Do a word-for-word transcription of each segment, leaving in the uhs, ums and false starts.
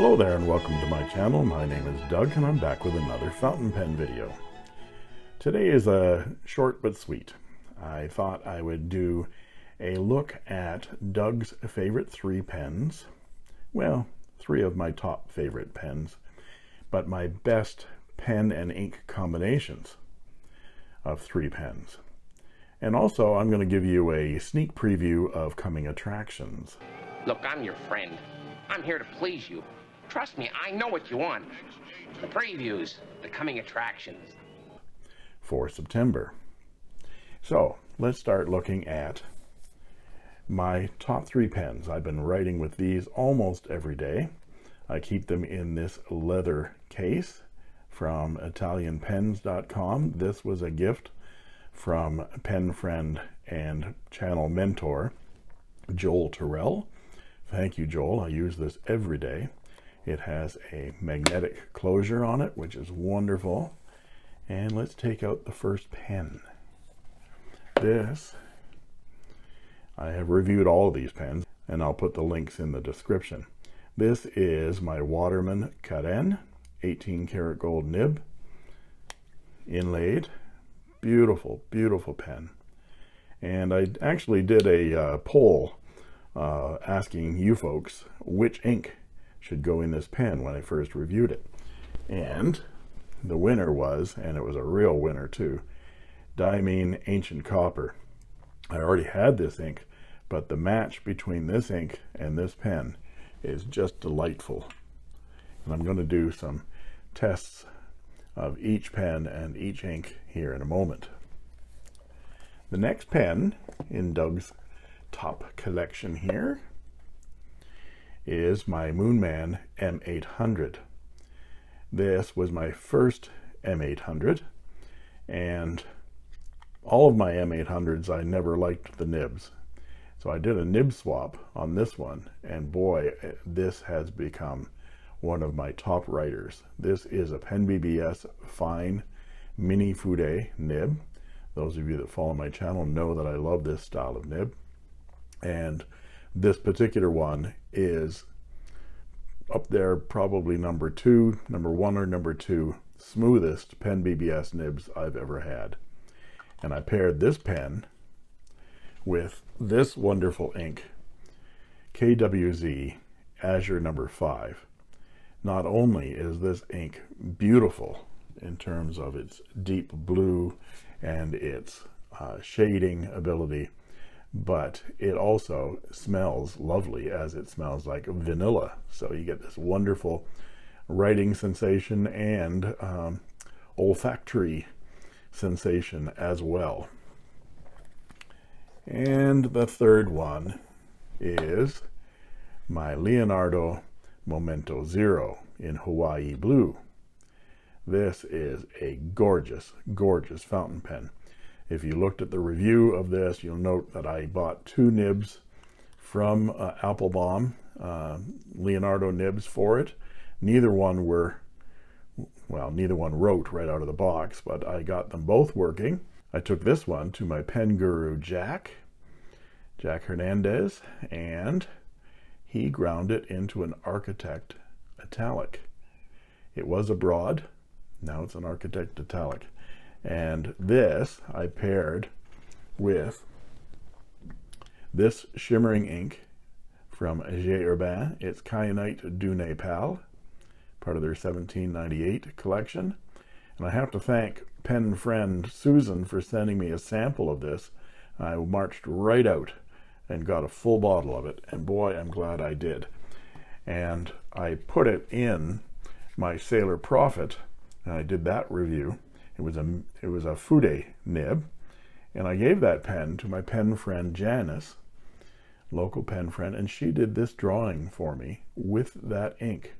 Hello there and welcome to my channel. My name is Doug and I'm back with another fountain pen video. Today is a short but sweet. I thought I would do a look at Doug's favorite three pens. Well, three of my top favorite pens, but my best pen and ink combinations of three pens. And also I'm going to give you a sneak preview of coming attractions. Look, I'm your friend. I'm here to please you. Trust me, I know what you want. The previews, the coming attractions. For September. So, let's start looking at my top three pens. I've been writing with these almost every day. I keep them in this leather case from Italian pens dot com. This was a gift from pen friend and channel mentor, Joel Terrell. Thank you, Joel. I use this every day. It has a magnetic closure on it, which is wonderful. And let's take out the first pen. This, I have reviewed all of these pens, and I'll put the links in the description. This is my Waterman Carène, eighteen karat gold nib, inlaid. Beautiful, beautiful pen. And I actually did a uh, poll uh, asking you folks which ink should go in this pen when I first reviewed it, and the winner was, and it was a real winner too, Diamine Ancient Copper. I already had this ink, but the match between this ink and this pen is just delightful, and I'm going to do some tests of each pen and each ink here in a moment. The next pen in Doug's top collection here is my Moonman M eight hundred. This was my first M eight hundred, and all of my M eight hundreds, I never liked the nibs. So I did a nib swap on this one, and boy, this has become one of my top writers. This is a PenBBS Fine Mini Fude nib. Those of you that follow my channel know that I love this style of nib, and this particular one is up there, probably number two, number one or number two smoothest PenBBS nibs I've ever had. And I paired this pen with this wonderful ink, K W Z Azure number five. Not only is this ink beautiful in terms of its deep blue and its uh, shading ability, but it also smells lovely, as it smells like vanilla. So you get this wonderful writing sensation and um, olfactory sensation as well. And the third one is my Leonardo Momento Zero in Hawaii Blue. This is a gorgeous, gorgeous fountain pen. If you looked at the review of this, you'll note that I bought two nibs from uh, Applebaum, uh, Leonardo nibs for it. Neither one were, well, neither one wrote right out of the box, but I got them both working. I took this one to my pen guru, Jack, Jack Hernandez, and he ground it into an Architect Italic. It was a broad, now it's an Architect Italic. And this I paired with this shimmering ink from J. Herbin. It's Kyanite du Nepal, part of their seventeen ninety-eight collection. And I have to thank pen friend Susan for sending me a sample of this. I marched right out and got a full bottle of it, and boy, I'm glad I did. And I put it in my Sailor Profit, and I did that review. It was a it was a Fude nib, and I gave that pen to my pen friend Janice, local pen friend, and she did this drawing for me with that ink.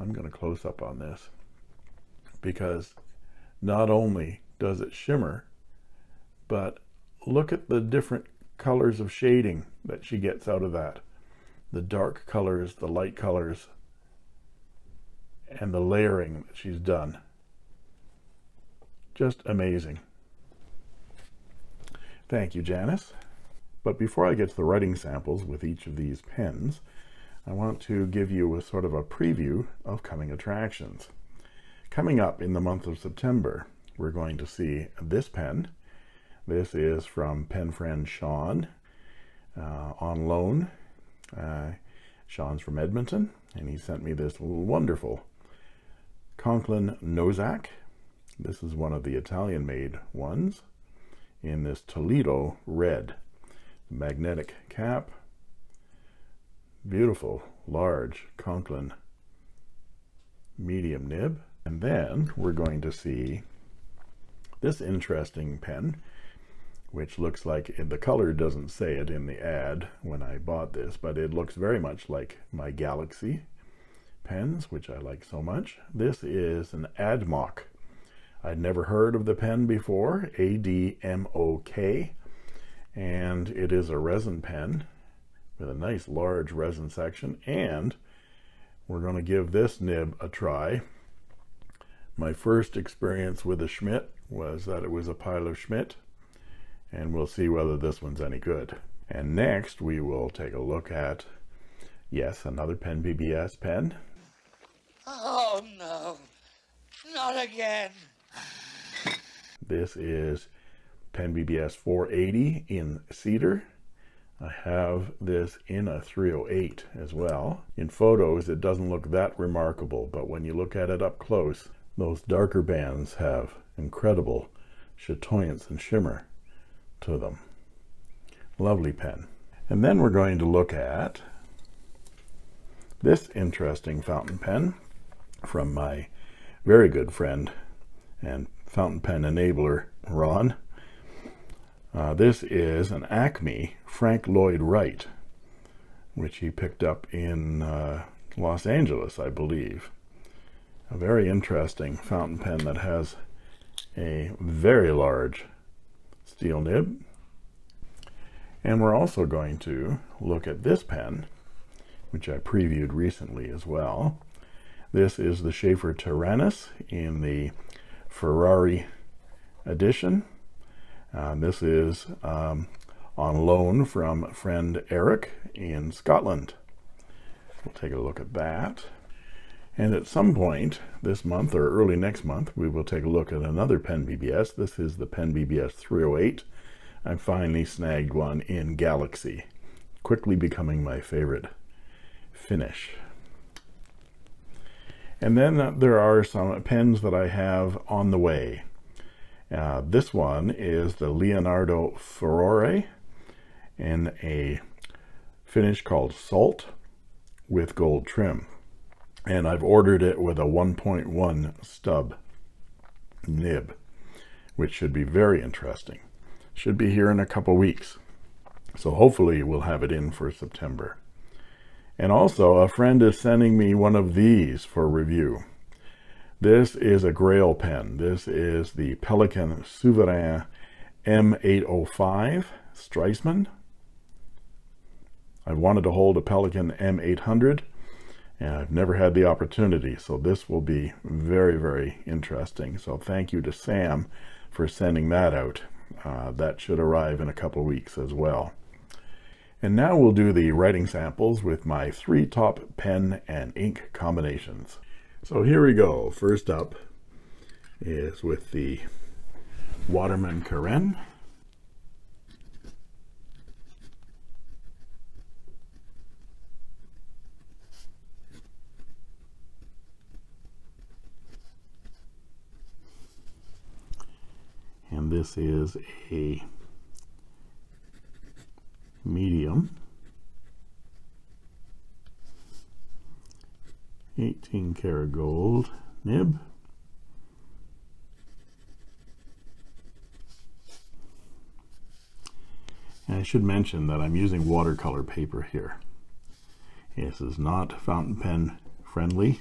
I'm going to close up on this because not only does it shimmer, but look at the different colors of shading that she gets out of that. The dark colors, the light colors, and the layering that she's done. Just amazing. Thank you, Janice. But before I get to the writing samples with each of these pens, I want to give you a sort of a preview of coming attractions. Coming up in the month of September, we're going to see this pen. This is from pen friend Sean uh, on loan. Uh, Sean's from Edmonton, and he sent me this wonderful Conklin Nozak. This is one of the Italian-made ones in this Toledo red. Magnetic cap. Beautiful, large Conklin medium nib. And then we're going to see this interesting pen, which looks like, the color doesn't say it in the ad when I bought this, but it looks very much like my Galaxy pens, which I like so much. This is an Admok. I'd never heard of the pen before, A D M O K, and it is a resin pen with a nice large resin section, and we're going to give this nib a try. My first experience with a Schmidt was that it was a pile of Schmidt, and we'll see whether this one's any good. And next we will take a look at, yes, another PenBBS pen. Oh no, not again. This is PenBBS four eighty in cedar. I have this in a three oh eight as well. In photos it doesn't look that remarkable, but when you look at it up close, those darker bands have incredible chatoyance and shimmer to them. Lovely pen. And then we're going to look at this interesting fountain pen from my very good friend and fountain pen enabler Ron. Uh, this is an Acme Frank Lloyd Wright, which he picked up in uh, Los Angeles, I believe. A very interesting fountain pen that has a very large steel nib. And we're also going to look at this pen, which I previewed recently as well. This is the Sheaffer Tyrannus in the Ferrari edition. Uh, this is um, on loan from friend Eric in Scotland. We'll take a look at that. And at some point this month or early next month, we will take a look at another PenBBS. This is the PenBBS three oh eight. I finally snagged one in Galaxy, quickly becoming my favorite finish. And then uh, there are some pens that I have on the way. Uh, this one is the Leonardo Furore in a finish called Salt with gold trim, and I've ordered it with a one point one stub nib, which should be very interesting. Should be here in a couple weeks, so hopefully we'll have it in for September. And also a friend is sending me one of these for review. This is a grail pen. This is the Pelikan Souverain M eight oh five Stresemann. I've wanted to hold a Pelikan M eight hundred, and I've never had the opportunity, so this will be very, very interesting. So thank you to Sam for sending that out. Uh, that should arrive in a couple weeks as well. And now we'll do the writing samples with my three top pen and ink combinations. So here we go. First up is with the Waterman Carène. And this is a medium eighteen karat gold nib, and I should mention that I'm using watercolor paper here. This is not fountain pen friendly,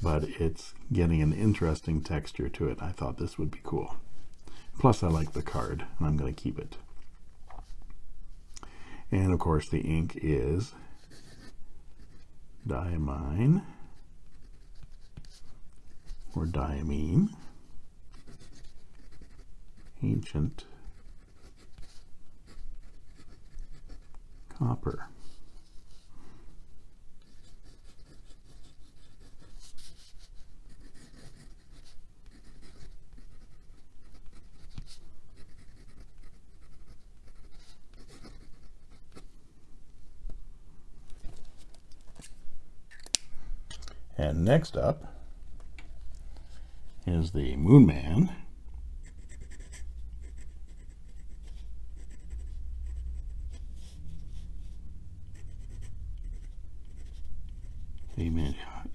but it's getting an interesting texture to it. I thought this would be cool. Plus I like the card, and I'm going to keep it. And of course the ink is Diamine or Diamine Ancient Copper. And next up is the Moonman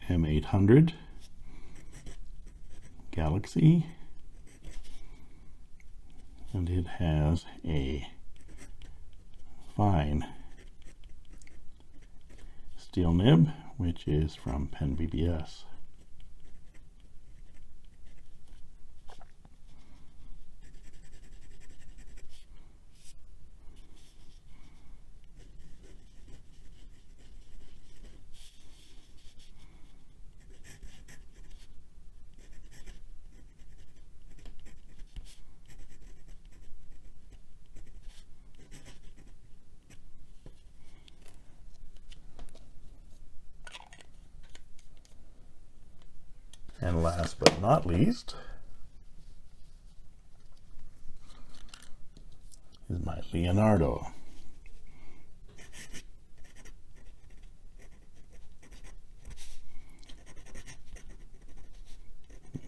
M eight hundred Galaxy, and it has a fine steel nib, which is from PenBBS. And last but not least is my Leonardo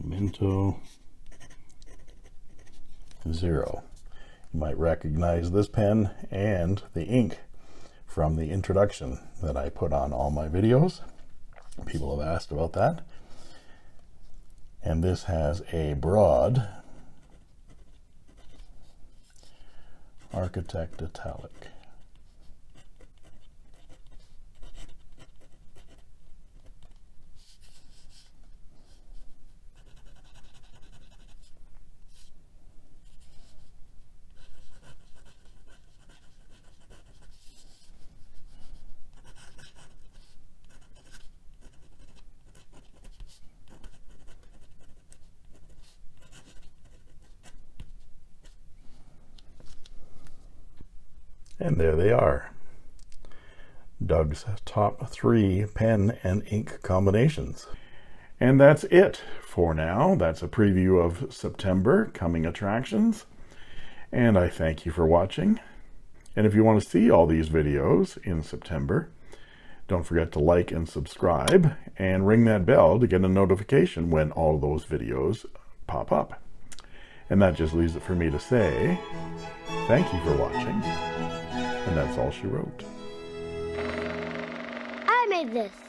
Momento Zero. You might recognize this pen and the ink from the introduction that I put on all my videos. People have asked about that. And this has a broad architect italic. And there they are, Doug's top three pen and ink combinations. And that's it for now. That's a preview of September coming attractions. And I thank you for watching. And if you want to see all these videos in September, don't forget to like and subscribe and ring that bell to get a notification when all those videos pop up. And that just leaves it for me to say, thank you for watching. And that's all she wrote. I made this.